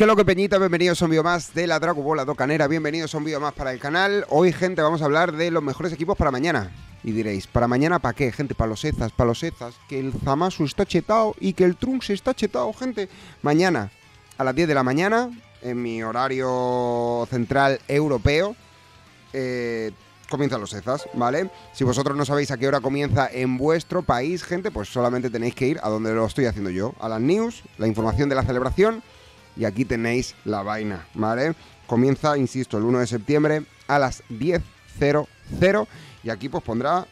¿Qué es lo que, Peñita? Bienvenidos a un vídeo más de la Dragobola Docanera. Bienvenidos a un vídeo más para el canal. Hoy, gente, vamos a hablar de los mejores equipos para mañana. Y diréis, ¿para mañana para qué, gente? Para los EZAS, que el Zamasu está chetado y que el Trunks está chetado, gente. Mañana, a las 10 de la mañana, en mi horario central europeo, comienzan los EZAS, ¿vale? Si vosotros no sabéis a qué hora comienza en vuestro país, gente, pues solamente tenéis que ir a donde lo estoy haciendo yo, a las news, la información de la celebración. Y aquí tenéis la vaina, ¿vale? Comienza, insisto, el 1 de septiembre a las 10:00. Y aquí pues pondrá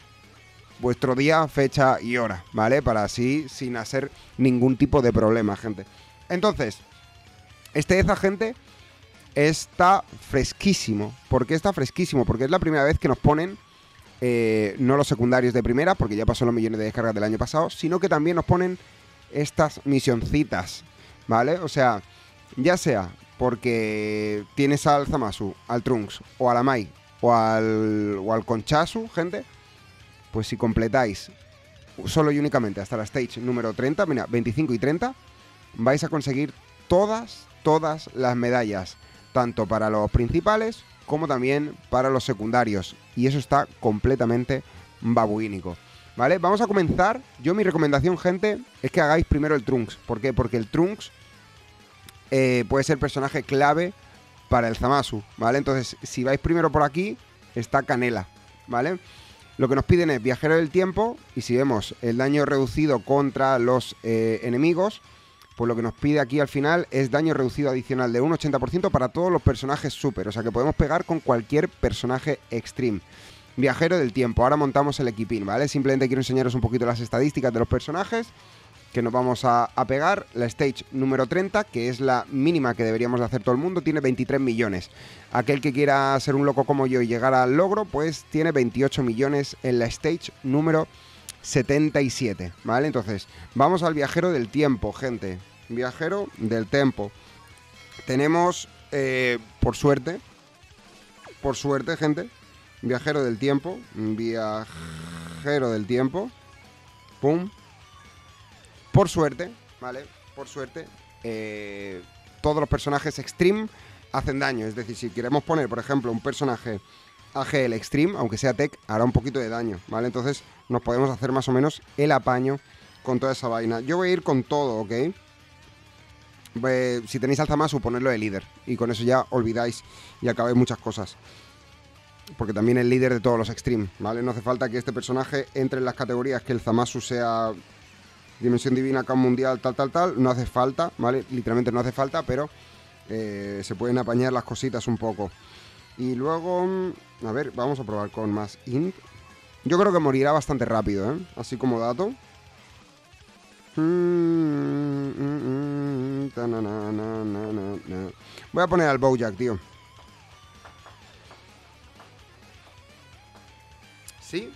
vuestro día, fecha y hora, ¿vale? Para así, sin hacer ningún tipo de problema, gente. Entonces, este EZA, gente, está fresquísimo. ¿Por qué está fresquísimo? Porque es la primera vez que nos ponen, no los secundarios de primera, porque ya pasó los millones de descargas del año pasado, sino que también nos ponen estas misioncitas, ¿vale? O sea, ya sea porque tienes al Zamasu, al Trunks, o al Amai, o al Conchasu, gente, pues si completáis solo y únicamente hasta la stage número 30, mira, 25 y 30, vais a conseguir todas las medallas, tanto para los principales como también para los secundarios. Y eso está completamente babuínico, ¿vale? Vamos a comenzar. Yo mi recomendación, gente, es que hagáis primero el Trunks. ¿Por qué? Porque el Trunks puede ser personaje clave para el Zamasu, ¿vale? Entonces, si vais primero por aquí, está Canela, ¿vale? Lo que nos piden es Viajero del Tiempo, y si vemos el daño reducido contra los enemigos, pues lo que nos pide aquí al final es daño reducido adicional de un 80% para todos los personajes super. O sea que podemos pegar con cualquier personaje extreme. Viajero del Tiempo, ahora montamos el equipín, ¿vale? Simplemente quiero enseñaros un poquito las estadísticas de los personajes que nos vamos a pegar. La stage número 30, que es la mínima que deberíamos de hacer todo el mundo, tiene 23 millones. Aquel que quiera ser un loco como yo y llegar al logro, pues tiene 28 millones en la stage número 77, ¿vale? Entonces, vamos al Viajero del Tiempo, gente. Viajero del Tiempo. Tenemos, por suerte, gente, Viajero del Tiempo, pum. Por suerte, ¿vale? Por suerte, todos los personajes extreme hacen daño. Es decir, si queremos poner, por ejemplo, un personaje AGL extreme, aunque sea tech, hará un poquito de daño, ¿vale? Entonces nos podemos hacer más o menos el apaño con toda esa vaina. Yo voy a ir con todo, ¿ok? Si tenéis al Zamasu, ponerlo de líder. Y con eso ya olvidáis y acabáis muchas cosas. Porque también es líder de todos los extreme, ¿vale? No hace falta que este personaje entre en las categorías que el Zamasu sea... Dimensión Divina, Camp Mundial, tal, no hace falta, ¿vale? Literalmente no hace falta, pero se pueden apañar las cositas un poco. Y luego, a ver, vamos a probar con más Int. Yo creo que morirá bastante rápido, ¿eh? Así como dato. Voy a poner al Bojack, tío. ¿Sí?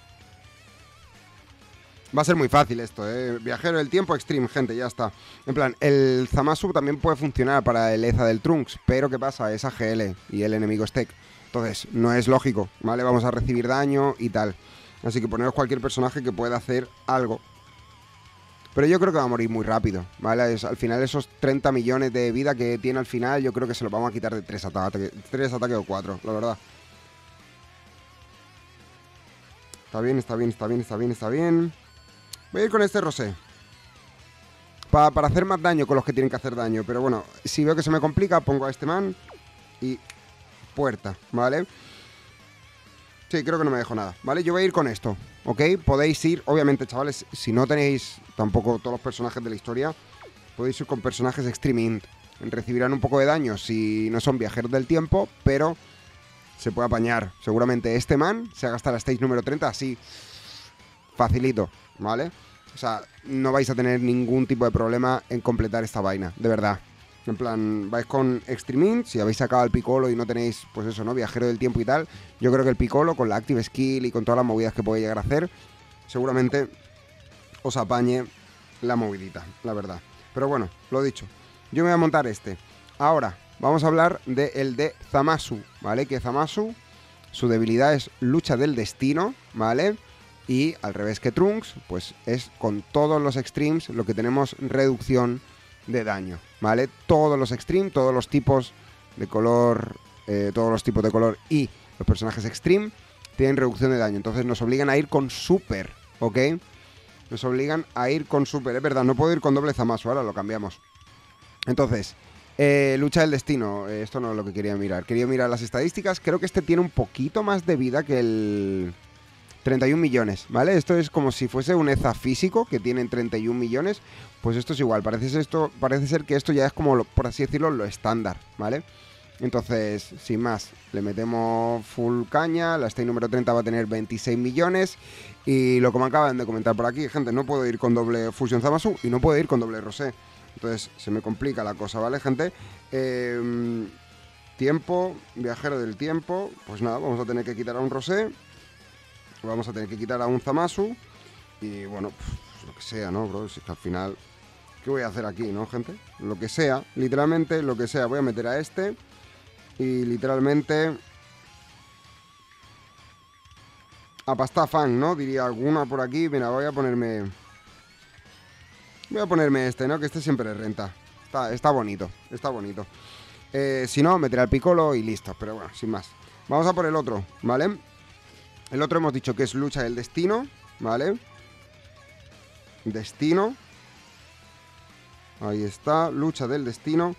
Va a ser muy fácil esto, ¿eh? Viajero del Tiempo extreme, gente, ya está. En plan, el Zamasu también puede funcionar para el EZA del Trunks, pero ¿qué pasa? Es AGL y el enemigo es tech. Entonces, no es lógico, ¿vale? Vamos a recibir daño y tal. Así que poneros cualquier personaje que pueda hacer algo. Pero yo creo que va a morir muy rápido, ¿vale? Al final esos 30 millones de vida que tiene al final, yo creo que se los vamos a quitar de 3 ataques o 4, la verdad. Está bien. Voy a ir con este Rosé para hacer más daño con los que tienen que hacer daño. Pero bueno, si veo que se me complica, pongo a este man y puerta, ¿vale? Sí, creo que no me dejo nada, ¿vale? Yo voy a ir con esto, ¿ok? Podéis ir, obviamente, chavales, si no tenéis tampoco todos los personajes de la historia, podéis ir con personajes extreme int. Recibirán un poco de daño si no son Viajeros del Tiempo, pero se puede apañar. Seguramente este man se haga hasta la stage número 30 así, facilito, ¿vale? O sea, no vais a tener ningún tipo de problema en completar esta vaina, de verdad. En plan, vais con Extreme Int, si habéis sacado al Piccolo y no tenéis, pues eso, ¿no? Viajero del Tiempo y tal, yo creo que el Piccolo, con la Active Skill y con todas las movidas que puede llegar a hacer, seguramente os apañe la movidita, la verdad. Pero bueno, lo dicho, yo me voy a montar este. Ahora, vamos a hablar del de Zamasu, ¿vale? Que Zamasu, su debilidad es Lucha del Destino, ¿vale? Y al revés que Trunks, pues es con todos los extremes lo que tenemos reducción de daño, ¿vale? Todos los extreme, todos los tipos de color, y los personajes extreme tienen reducción de daño. Entonces nos obligan a ir con super, ¿ok? Nos obligan a ir con super. Es verdad, no puedo ir con doble Zamasu, ahora lo cambiamos. Entonces, lucha del destino. Esto no es lo que quería mirar. Quería mirar las estadísticas. Creo que este tiene un poquito más de vida que el... 31 millones, ¿vale? Esto es como si fuese un EZA físico, que tienen 31 millones. Pues esto es igual, parece ser que esto ya es como, por así decirlo, lo estándar, ¿vale? Entonces, sin más, le metemos full caña, la Stage número 30 va a tener 26 millones. Y lo que me acaban de comentar por aquí, gente, no puedo ir con doble Fusion Zamasu y no puedo ir con doble Rosé. Entonces, se me complica la cosa, ¿vale, gente? Tiempo, viajero del tiempo, pues nada, vamos a tener que quitar a un Rosé. Vamos a tener que quitar a un Zamasu. Y bueno, pues, lo que sea, ¿no, bro? Si es que al final... ¿Qué voy a hacer aquí, no, gente? Lo que sea, literalmente, lo que sea. Voy a meter a este. Y literalmente... a pasta fan, ¿no? Diría alguna por aquí. Mira, voy a ponerme... voy a ponerme este, ¿no? Que este siempre renta. Está bonito, está bonito. Si no, meter al Piccolo y listo. Pero bueno, sin más. Vamos a por el otro, ¿vale? El otro hemos dicho que es lucha del destino, ¿vale? Destino. Ahí está, lucha del destino.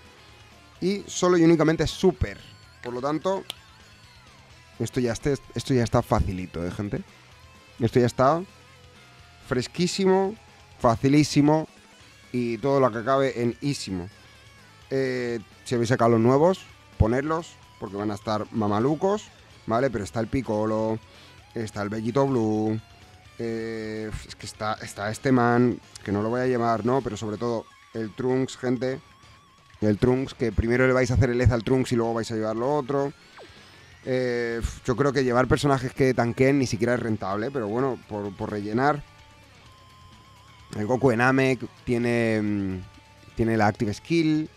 Y solo y únicamente super. Por lo tanto, esto ya está facilito, ¿eh, gente? Esto ya está fresquísimo, facilísimo y todo lo que acabe en ísimo. Si habéis sacado los nuevos, ponedlos, porque van a estar mamalucos, ¿vale? Pero está el Piccolo... está el Vegito Blue, es que está este man, que no lo voy a llamar, ¿no? Pero sobre todo el Trunks, gente. El Trunks, que primero le vais a hacer el EZA al Trunks y luego vais a llevar lo otro. Yo creo que llevar personajes que tanquen ni siquiera es rentable, pero bueno, por rellenar. El Goku en Amec tiene la Active Skill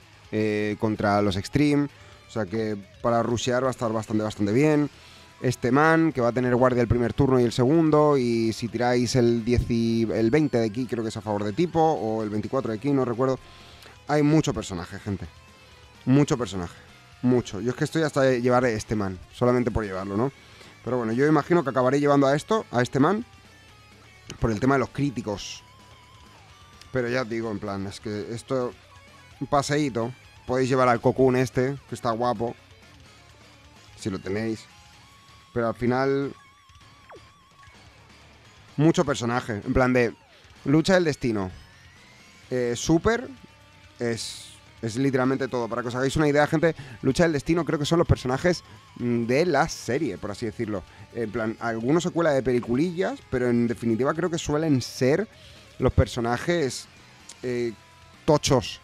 contra los Extreme, o sea que para rushear va a estar bastante bien. Este man, que va a tener guardia el primer turno y el segundo, y si tiráis el 20 de aquí, creo que es a favor de tipo, o el 24 de aquí, no recuerdo. Hay mucho personaje, gente. Mucho personaje. Mucho. Yo es que estoy hasta llevar este man, solamente por llevarlo, ¿no? Pero bueno, yo imagino que acabaré llevando a este man, por el tema de los críticos. Pero ya digo, en plan, es que esto... un paseíto. Podéis llevar al Cocoon este, que está guapo, si lo tenéis. Pero al final, mucho personaje. En plan de lucha del destino. Super es literalmente todo. Para que os hagáis una idea, gente, lucha del destino creo que son los personajes de la serie, por así decirlo. En plan, algunos se cuela de peliculillas, pero en definitiva creo que suelen ser los personajes tochos,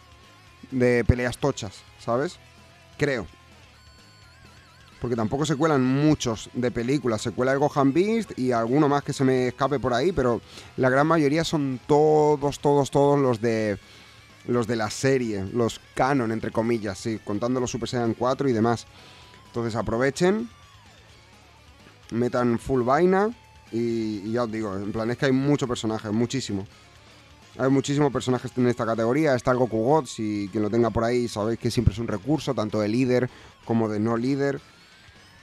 de peleas tochas, ¿sabes? Creo. Porque tampoco se cuelan muchos de películas. Se cuela el Gohan Beast y alguno más que se me escape por ahí, pero la gran mayoría son todos los de la serie, los canon, entre comillas, sí, contando los Super Saiyan 4 y demás. Entonces aprovechen, metan full vaina y ya os digo, en plan es que hay mucho personaje, muchísimo. Hay muchísimos personajes en esta categoría. Está el Goku God, si quien lo tenga por ahí sabéis que siempre es un recurso, tanto de líder como de no líder.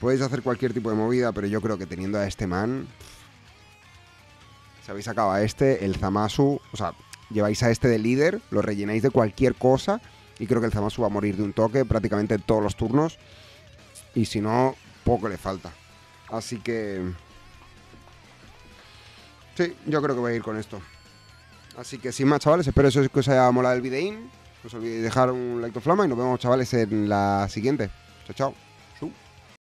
Podéis hacer cualquier tipo de movida, pero yo creo que teniendo a este man... si habéis sacado a este, el Zamasu... o sea, lleváis a este de líder, lo rellenáis de cualquier cosa y creo que el Zamasu va a morir de un toque prácticamente todos los turnos. Y si no, poco le falta. Así que... sí, yo creo que voy a ir con esto. Así que sin más, chavales, espero que os haya molado el videín. No os olvidéis dejar un like to flama y nos vemos, chavales, en la siguiente. Chao, chao.